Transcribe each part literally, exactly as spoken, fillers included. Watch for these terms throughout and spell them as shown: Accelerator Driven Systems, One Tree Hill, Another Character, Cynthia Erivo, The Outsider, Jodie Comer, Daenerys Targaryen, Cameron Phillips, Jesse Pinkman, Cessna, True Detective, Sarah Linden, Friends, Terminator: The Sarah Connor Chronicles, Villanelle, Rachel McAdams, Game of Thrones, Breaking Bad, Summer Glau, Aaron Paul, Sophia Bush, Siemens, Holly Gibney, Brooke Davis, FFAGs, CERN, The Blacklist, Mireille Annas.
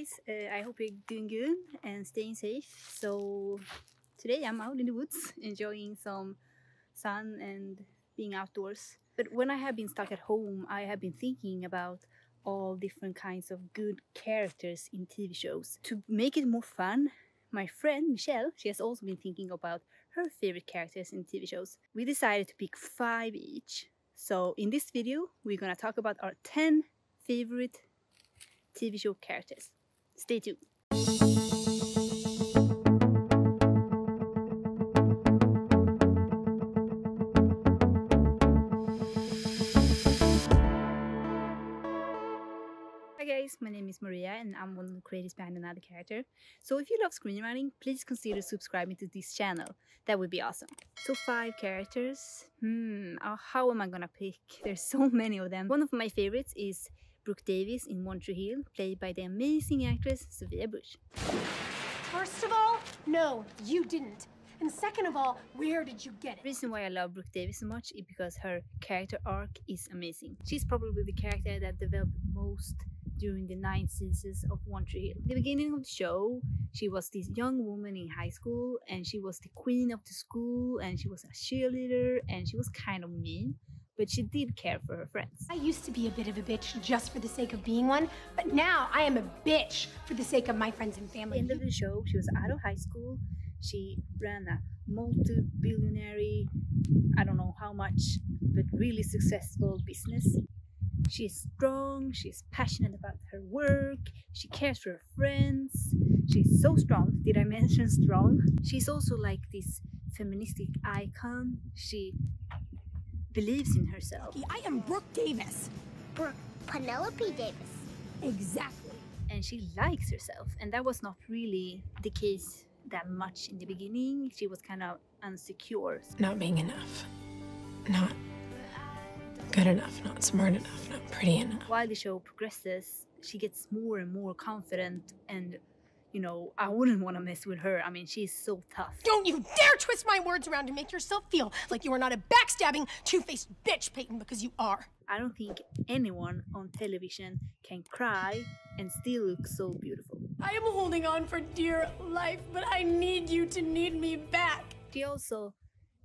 guys, uh, I hope you're doing good and staying safe. So today I'm out in the woods enjoying some sun and being outdoors. But when I have been stuck at home, I have been thinking about all different kinds of good characters in T V shows. To make it more fun, my friend Michelle, she has also been thinking about her favorite characters in T V shows. We decided to pick five each. So in this video, we're gonna talk about our ten favorite T V show characters. Stay tuned. Hi guys, my name is Maria and I'm one of the creators behind Another Character. So if you love screenwriting, please consider subscribing to this channel. That would be awesome. So five characters. Hmm, how am I gonna pick? There's so many of them. One of my favorites is Brooke Davis in One Tree Hill, played by the amazing actress Sophia Bush. First of all, no, you didn't. And second of all, where did you get it? The reason why I love Brooke Davis so much is because her character arc is amazing. She's probably the character that developed most during the nine seasons of One Tree Hill. At the beginning of the show, she was this young woman in high school, and she was the queen of the school, and she was a cheerleader, and she was kind of mean. But she did care for her friends. I used to be a bit of a bitch just for the sake of being one, but now I am a bitch for the sake of my friends and family. At the end of the show, she was out of high school. She ran a multi-billionaire, I don't know how much, but really successful business. She's strong, she's passionate about her work, she cares for her friends. She's so strong. Did I mention strong? She's also like this feministic icon. She believes in herself. I am Brooke Davis. Brooke Penelope Davis. Exactly. And she likes herself. And that was not really the case that much in the beginning. She was kind of insecure. Not being enough. Not good enough. Not smart enough. Not pretty enough. While the show progresses, she gets more and more confident and, you know, I wouldn't want to mess with her. I mean, she's so tough. Don't you dare twist my words around to make yourself feel like you are not a backstabbing, two-faced bitch, Peyton, because you are. I don't think anyone on television can cry and still look so beautiful. I am holding on for dear life, but I need you to need me back. She also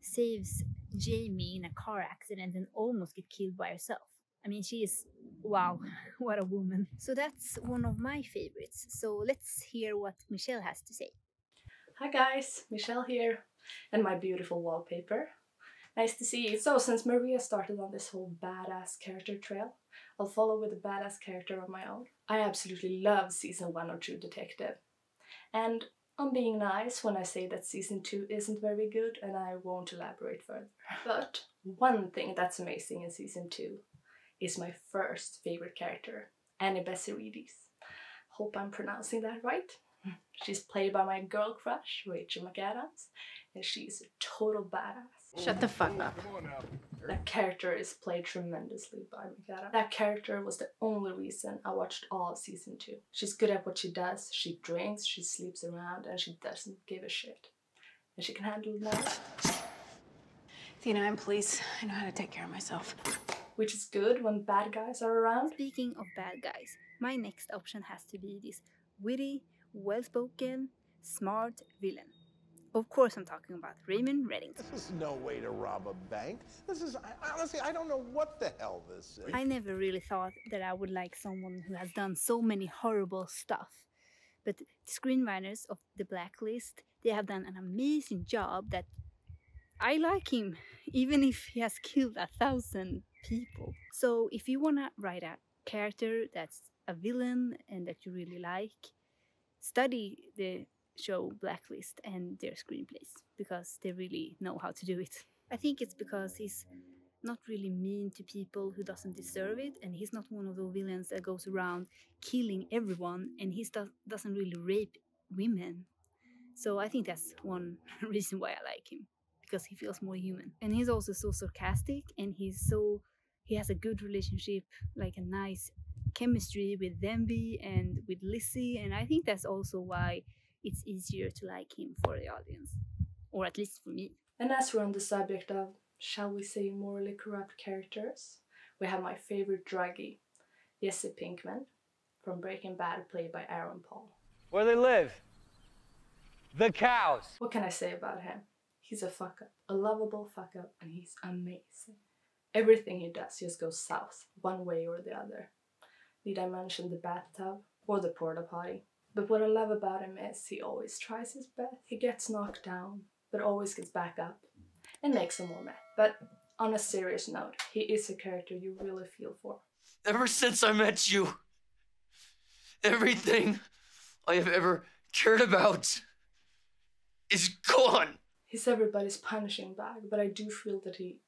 saves Jamie in a car accident and almost gets killed by herself. I mean, she is, wow, what a woman. So that's one of my favorites. So let's hear what Michelle has to say. Hi guys, Michelle here, and my beautiful wallpaper. Nice to see you. So since Maria started on this whole badass character trail, I'll follow with a badass character of my own. I absolutely love season one of True Detective. And I'm being nice when I say that season two isn't very good and I won't elaborate further. But one thing that's amazing in season two is my first favorite character, Ani Bezerides. Hope I'm pronouncing that right. She's played by my girl crush, Rachel McAdams, and she's a total badass. Shut the fuck up. That character is played tremendously by McAdams. That character was the only reason I watched all of season two. She's good at what she does, she drinks, she sleeps around, and she doesn't give a shit. And she can handle that. Athena, I'm police. I know how to take care of myself. Which is good when bad guys are around. Speaking of bad guys, my next option has to be this witty, well-spoken, smart villain. Of course I'm talking about Raymond Reddington. This is no way to rob a bank. This is, I, honestly, I don't know what the hell this is. I never really thought that I would like someone who has done so many horrible stuff. But the screenwriters of The Blacklist, they have done an amazing job that I like him, even if he has killed a thousand people. So if you want to write a character that's a villain and that you really like, study the show Blacklist and their screenplays, because they really know how to do it. I think it's because he's not really mean to people who doesn't deserve it, and he's not one of those villains that goes around killing everyone, and he doesn't really rape women. So I think that's one reason why I like him, because he feels more human. And he's also so sarcastic, and he's so, he has a good relationship, like a nice chemistry with Denby and with Lizzie, and I think that's also why it's easier to like him for the audience, or at least for me. And as we're on the subject of, shall we say, morally corrupt characters, we have my favorite druggie, Jesse Pinkman, from Breaking Bad, played by Aaron Paul. Where they live? The cows. What can I say about him? He's a fuck-up, a lovable fuck-up, and he's amazing. Everything he does just goes south, one way or the other. Did I mention the bathtub or the porta potty? But what I love about him is he always tries his best. He gets knocked down, but always gets back up and makes some more mad. But on a serious note, he is a character you really feel for. Ever since I met you, everything I have ever cared about is gone. He's everybody's punishing bag, but I do feel that he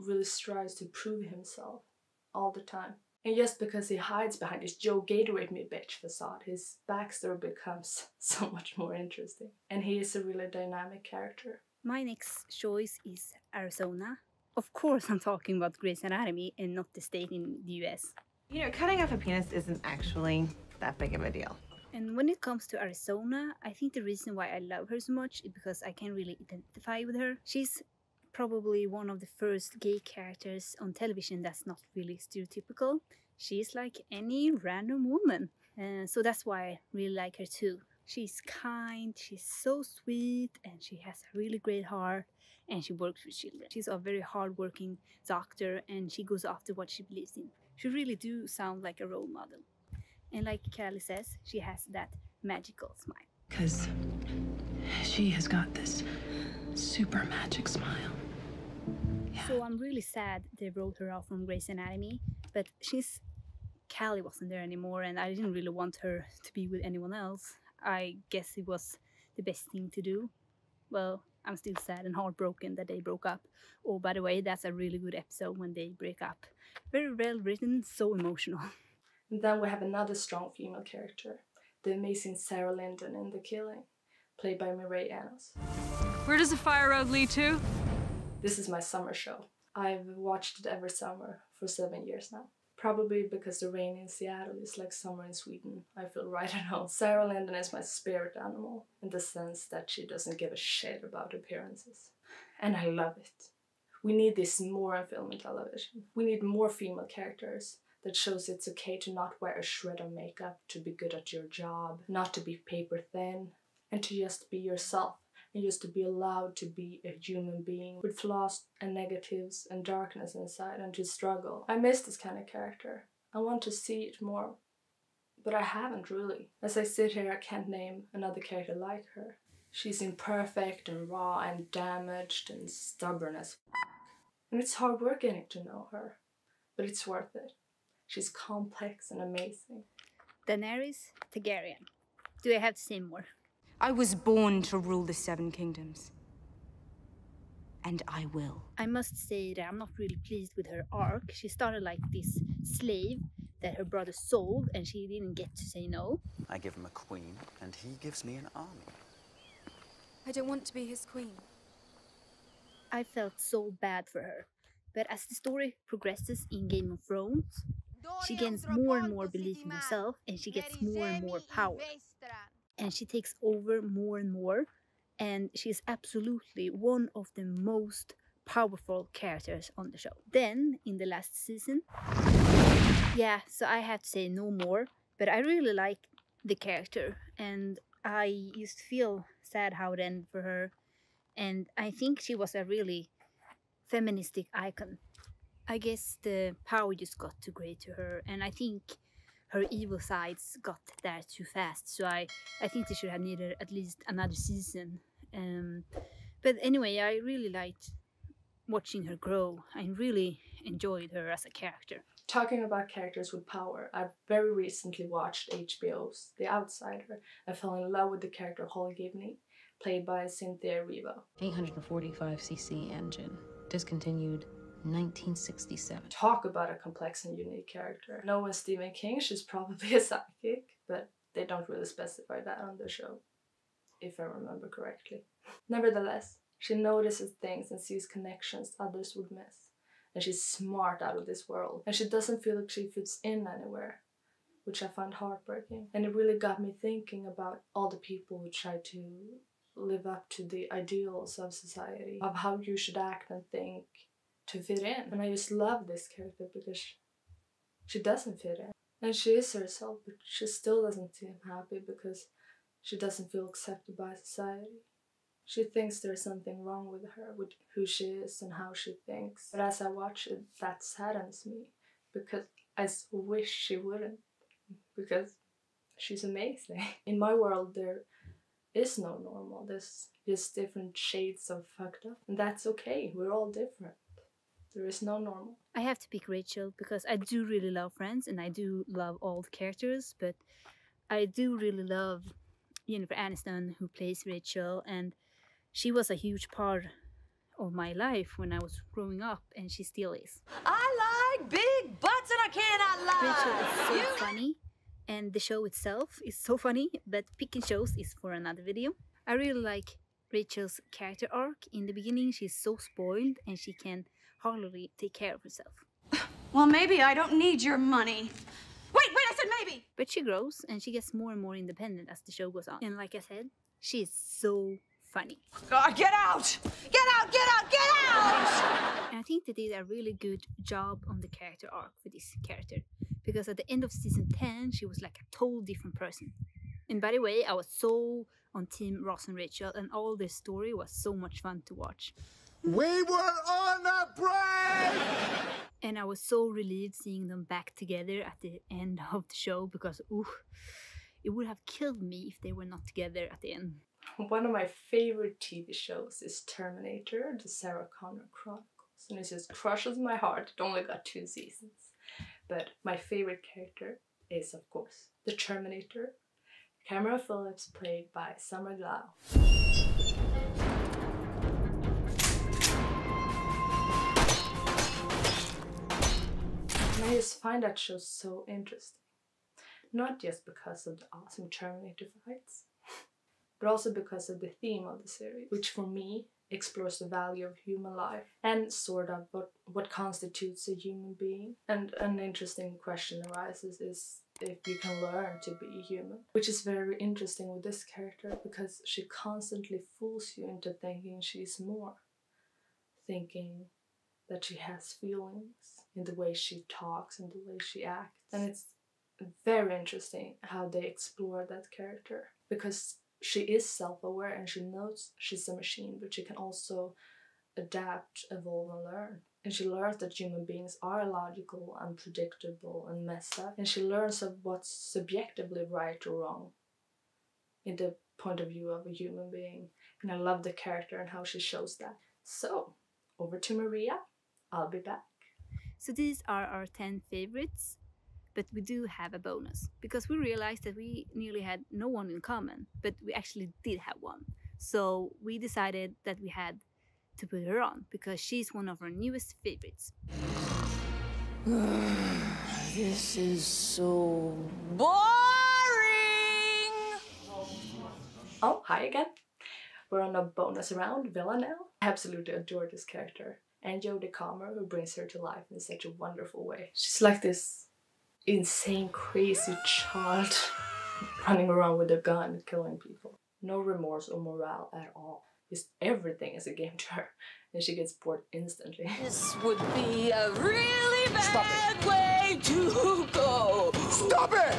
really strives to prove himself all the time. And just because he hides behind his Joe Gatorade me bitch facade, his backstory becomes so much more interesting. And he is a really dynamic character. My next choice is Arizona. Of course I'm talking about Grey's Anatomy and not the state in the U S. You know, cutting off a penis isn't actually that big of a deal. And when it comes to Arizona, I think the reason why I love her so much is because I can really identify with her. She's probably one of the first gay characters on television that's not really stereotypical. She's like any random woman. Uh, so that's why I really like her too. She's kind, she's so sweet, and she has a really great heart, and she works with children. She's a very hardworking doctor, and she goes after what she believes in. She really do sound like a role model. And like Callie says, she has that magical smile. Because she has got this super magic smile. Yeah. So I'm really sad they wrote her off from Grey's Anatomy, but she's... Callie wasn't there anymore, and I didn't really want her to be with anyone else. I guess it was the best thing to do. Well, I'm still sad and heartbroken that they broke up. Oh, by the way, that's a really good episode when they break up. Very well written, so emotional. And then we have another strong female character, the amazing Sarah Linden in The Killing, played by Mireille Annas. Where does the fire road lead to? This is my summer show. I've watched it every summer for seven years now. Probably because the rain in Seattle is like summer in Sweden. I feel right at home. Sarah Linden is my spirit animal in the sense that she doesn't give a shit about appearances. And I love it. We need this more in film and television. We need more female characters that shows it's okay to not wear a shred of makeup, to be good at your job, not to be paper thin, and to just be yourself. And just to be allowed to be a human being with flaws and negatives and darkness inside and to struggle. I miss this kind of character. I want to see it more, but I haven't really. As I sit here, I can't name another character like her. She's imperfect and raw and damaged and stubborn as f***. And it's hard work getting to know her, but it's worth it. She's complex and amazing. Daenerys Targaryen. Do I have to say more? I was born to rule the Seven Kingdoms. And I will. I must say that I'm not really pleased with her arc. She started like this slave that her brother sold, and she didn't get to say no. I give him a queen, and he gives me an army. I don't want to be his queen. I felt so bad for her. But as the story progresses in Game of Thrones, she gains more and more belief in herself, and she gets more and more power. And she takes over more and more, and she's absolutely one of the most powerful characters on the show. Then, in the last season, yeah, so I have to say no more, but I really like the character, and I used to feel sad how it ended for her, and I think she was a really feministic icon. I guess the power just got too great to her, and I think her evil sides got there too fast, so I, I think they should have needed at least another season. Um, but anyway, I really liked watching her grow. I really enjoyed her as a character. Talking about characters with power, I very recently watched H B O's The Outsider. I fell in love with the character Holly Gibney, played by Cynthia Erivo. eight forty-five c c engine, discontinued. nineteen sixty-seven. Talk about a complex and unique character. Knowing Stephen King, she's probably a psychic, but they don't really specify that on the show, if I remember correctly. Nevertheless, she notices things and sees connections others would miss. And she's smart out of this world. And she doesn't feel like she fits in anywhere, which I find heartbreaking. And it really got me thinking about all the people who try to live up to the ideals of society, of how you should act and think to fit in. And I just love this character because she, she doesn't fit in. And she is herself, but she still doesn't seem happy because she doesn't feel accepted by society. She thinks there's something wrong with her, with who she is and how she thinks. But as I watch it, that saddens me, because I wish she wouldn't, because she's amazing. In my world, there is no normal. There's just different shades of fucked up, and that's okay. We're all different. There is no normal. I have to pick Rachel because I do really love Friends and I do love all the characters, but I do really love Jennifer Aniston, who plays Rachel, and she was a huge part of my life when I was growing up, and she still is. I like big butts and I cannot lie. Rachel is so you... funny, and the show itself is so funny, but picking shows is for another video. I really like Rachel's character arc. In the beginning, she's so spoiled and she can hardly take care of herself. Well, maybe I don't need your money. Wait, wait, I said maybe! But she grows and she gets more and more independent as the show goes on. And like I said, she is so funny. God, get out! Get out, get out, get out! And I think they did a really good job on the character arc for this character. Because at the end of season ten, she was like a total different person. And by the way, I was so on Team Ross and Rachel, and all their story was so much fun to watch. We were on a break! And I was so relieved seeing them back together at the end of the show, because ooh, it would have killed me if they were not together at the end. One of my favorite T V shows is Terminator: The Sarah Connor Chronicles, and it just crushes my heart. It only got two seasons, but my favorite character is, of course, the Terminator. Cameron Phillips, played by Summer Glau. I just find that show so interesting, not just because of the awesome Terminator fights, but also because of the theme of the series, which for me explores the value of human life and sort of what, what constitutes a human being. And an interesting question arises is if you can learn to be human, which is very interesting with this character because she constantly fools you into thinking she's more, thinking that she has feelings in the way she talks and the way she acts. And it's very interesting how they explore that character, because she is self-aware and she knows she's a machine, but she can also adapt, evolve, and learn. And she learns that human beings are illogical, unpredictable, and messed up. And she learns of what's subjectively right or wrong in the point of view of a human being. And I love the character and how she shows that. So, over to Maria. I'll be back. So these are our ten favorites, but we do have a bonus, because we realized that we nearly had no one in common, but we actually did have one. So we decided that we had to put her on, because she's one of our newest favorites. This is so boring! Oh, hi again. We're on a bonus round, Villanelle. I absolutely adore this character. And Jodie Comer, who brings her to life in such a wonderful way. She's like this insane, crazy child running around with a gun, killing people. No remorse or morale at all. Just everything is a game to her, and she gets bored instantly. This would be a really bad way to go. Stop it!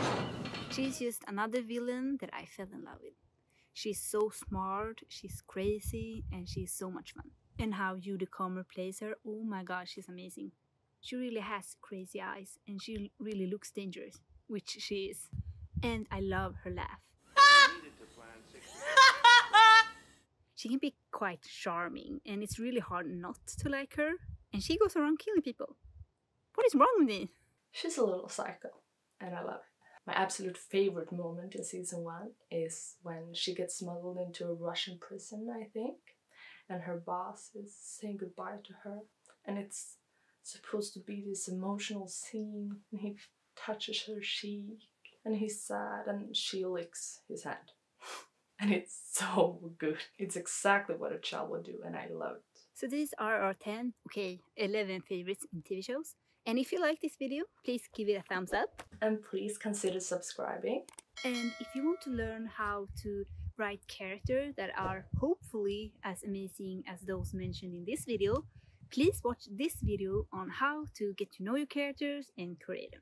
She's just another villain that I fell in love with. She's so smart, she's crazy, and she's so much fun. And how Jodie Comer plays her, oh my god, she's amazing. She really has crazy eyes, and she really looks dangerous, which she is. And I love her laugh. She can be quite charming, and it's really hard not to like her. And she goes around killing people. What is wrong with me? She's a little psycho, and I love it. My absolute favorite moment in season one is when she gets smuggled into a Russian prison, I think, and her boss is saying goodbye to her, and it's supposed to be this emotional scene, and he touches her cheek, and he's sad, and she licks his hand. And it's so good. It's exactly what a child would do, and I love it. So these are our ten, okay, eleven favorites in T V shows. And if you like this video, please give it a thumbs up. And please consider subscribing. And if you want to learn how to write characters that are hopefully as amazing as those mentioned in this video, please watch this video on how to get to know your characters and create them.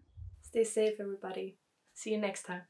Stay safe, everybody. See you next time.